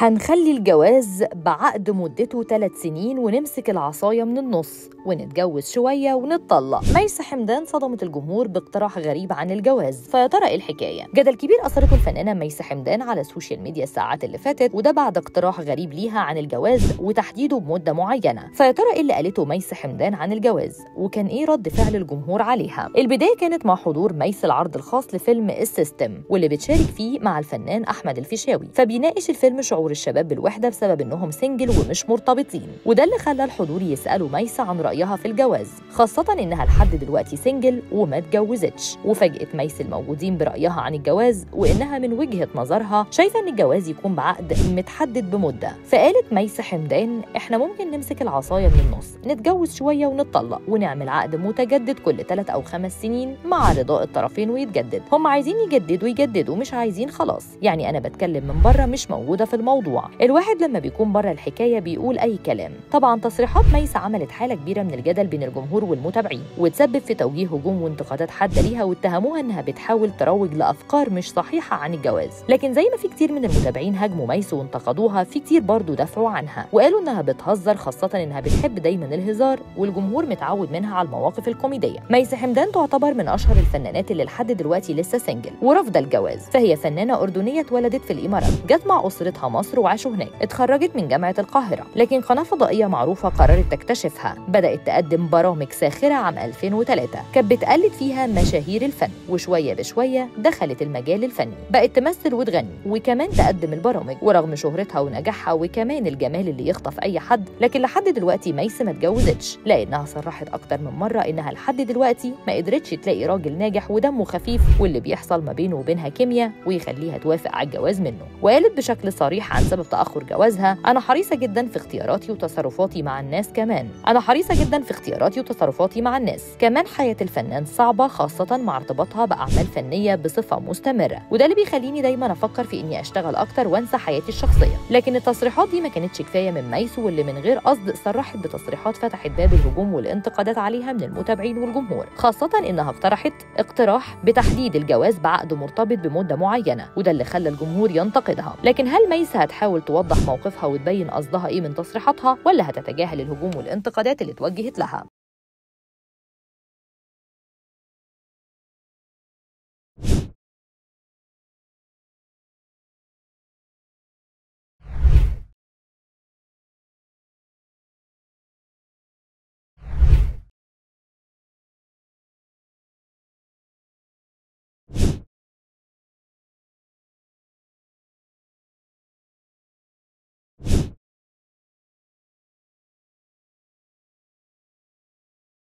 هنخلي الجواز بعقد مدته 3 سنين ونمسك العصاية من النص ونتجوز شوية ونتطلق. ميس حمدان صدمت الجمهور باقتراح غريب عن الجواز، فيا ترى ايه الحكاية؟ جدل كبير أثرته الفنانة ميس حمدان على السوشيال ميديا الساعات اللي فاتت، وده بعد اقتراح غريب ليها عن الجواز وتحديده بمدة معينة. فيا ترى ايه اللي قالته ميس حمدان عن الجواز؟ وكان ايه رد فعل الجمهور عليها؟ البداية كانت مع حضور ميس العرض الخاص لفيلم السيستم واللي بتشارك فيه مع الفنان احمد الفيشاوي، فبيناقش الفيلم شعور الشباب بالوحدة بسبب انهم سنجل ومش مرتبطين، وده اللي خلى الحضور يسألوا ميس عن رأيها في الجواز، خاصة انها لحد دلوقتي سنجل وما اتجوزتش. وفاجأت ميس الموجودين برأيها عن الجواز وانها من وجهة نظرها شايفة ان الجواز يكون بعقد متحدد بمدة. فقالت ميس حمدان: احنا ممكن نمسك العصاية من النص، نتجوز شوية ونتطلق، ونعمل عقد متجدد كل 3 أو 5 سنين مع رضاء الطرفين ويتجدد. هم عايزين يجددوا، مش عايزين خلاص. يعني انا بتكلم من بره، مش موجودة في الموضوع. الواحد لما بيكون بره الحكاية بيقول اي كلام. طبعا تصريحات ميس عملت حالة كبيرة من الجدل بين الجمهور والمتابعين، وتسبب في توجيه هجوم وانتقادات حادة ليها، واتهموها انها بتحاول تروج لافكار مش صحيحة عن الجواز. لكن زي ما في كتير من المتابعين هاجموا ميس وانتقدوها، في كتير برضو دافعوا عنها وقالوا انها بتهزر، خاصة انها بتحب دايما الهزار والجمهور متعود منها على المواقف الكوميدية. ميس حمدان تعتبر من اشهر الفنانات اللي لحد دلوقتي لسه سنجل ورافضة الجواز، فهي فنانة أردنية اتولدت في الإمارات، جت مع أسرتها مصر وعاشوا هناك، اتخرجت من جامعة القاهرة، لكن قناة فضائية معروفة قررت تكتشفها، بدأت تقدم برامج ساخرة عام 2003 كانت بتقلد فيها مشاهير الفن، وشوية بشوية دخلت المجال الفني، بقت تمثل وتغني وكمان تقدم البرامج. ورغم شهرتها ونجاحها وكمان الجمال اللي يخطف أي حد، لكن لحد دلوقتي ميس ما اتجوزتش، لأنها صرحت أكتر من مرة إنها لحد دلوقتي ما قدرتش تلاقي راجل ناجح ودمه خفيف واللي بيحصل ما بينه وبينها كيمياء ويخليها توافق على الجواز منه. وقالت بشكل صريح عن سبب تأخر جوازها: أنا حريصة جدا في اختياراتي وتصرفاتي مع الناس، كمان حياة الفنان صعبة، خاصة مع ارتباطها بأعمال فنية بصفة مستمرة، وده اللي بيخليني دايما أفكر في إني أشتغل أكتر وأنسى حياتي الشخصية. لكن التصريحات دي ما كانتش كفاية من ميس، واللي من غير قصد صرحت بتصريحات فتحت باب الهجوم والانتقادات عليها من المتابعين والجمهور، خاصة إنها اقترحت اقتراح بتحديد الجواز بعقد مرتبط بمدة معينة، وده اللي خلى الجمهور ينتقدها. لكن هل ميس هتحاول توضح موقفها وتبين قصدها إيه من تصريحاتها، ولا هتتجاهل الهجوم والانتقادات اللي اتوجهت لها؟